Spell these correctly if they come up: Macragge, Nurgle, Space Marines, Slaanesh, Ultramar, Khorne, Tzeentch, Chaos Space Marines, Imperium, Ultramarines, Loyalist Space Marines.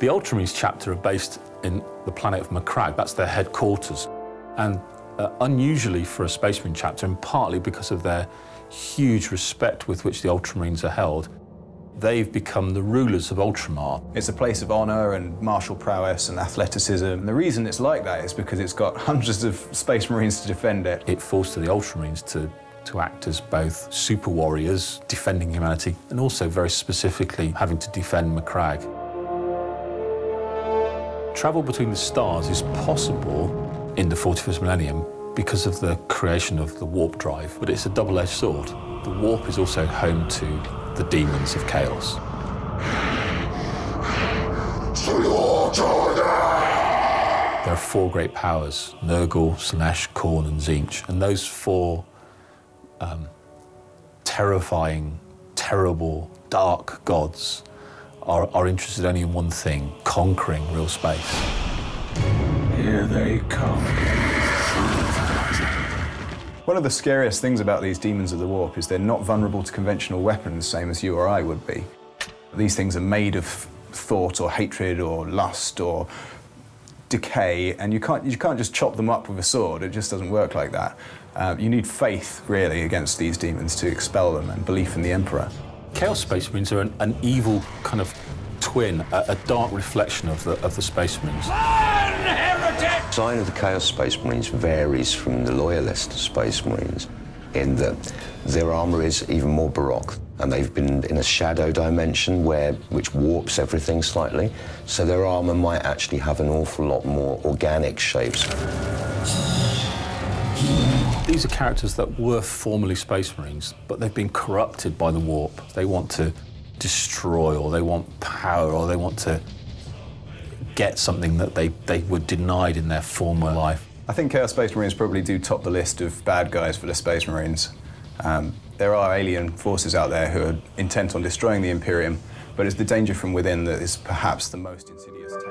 The Ultramarines chapter are based in the planet of Macragge, that's their headquarters. And unusually for a Space Marine chapter, and partly because of their huge respect with which the Ultramarines are held, they've become the rulers of Ultramar. It's a place of honour and martial prowess and athleticism. And the reason it's like that is because it's got hundreds of Space Marines to defend it. It falls to the Ultramarines to act as both super warriors, defending humanity, and also very specifically having to defend Macragge. Travel between the stars is possible in the 41st millennium because of the creation of the warp drive, but it's a double-edged sword. The warp is also home to the demons of chaos. There are four great powers, Nurgle, Slaanesh, Khorne and Tzeentch, and those four terrifying, terrible, dark gods are interested only in one thing, conquering real space. Here they come. One of the scariest things about these demons of the warp is they're not vulnerable to conventional weapons, same as you or I would be. These things are made of thought or hatred or lust or decay, and you can't just chop them up with a sword. It just doesn't work like that. You need faith, really, against these demons to expel them, and belief in the Emperor. Chaos Space Marines are an evil kind of twin, a dark reflection of the Space Marines. The design of the Chaos Space Marines varies from the Loyalist Space Marines in that their armour is even more baroque, and they've been in a shadow dimension which warps everything slightly, so their armour might actually have an awful lot more organic shapes. These are characters that were formerly Space Marines, but they've been corrupted by the warp. They want to destroy, or they want power, or they want to get something that they were denied in their former life. I think Chaos Space Marines probably do top the list of bad guys for the Space Marines. There are alien forces out there who are intent on destroying the Imperium, but it's the danger from within that is perhaps the most insidious.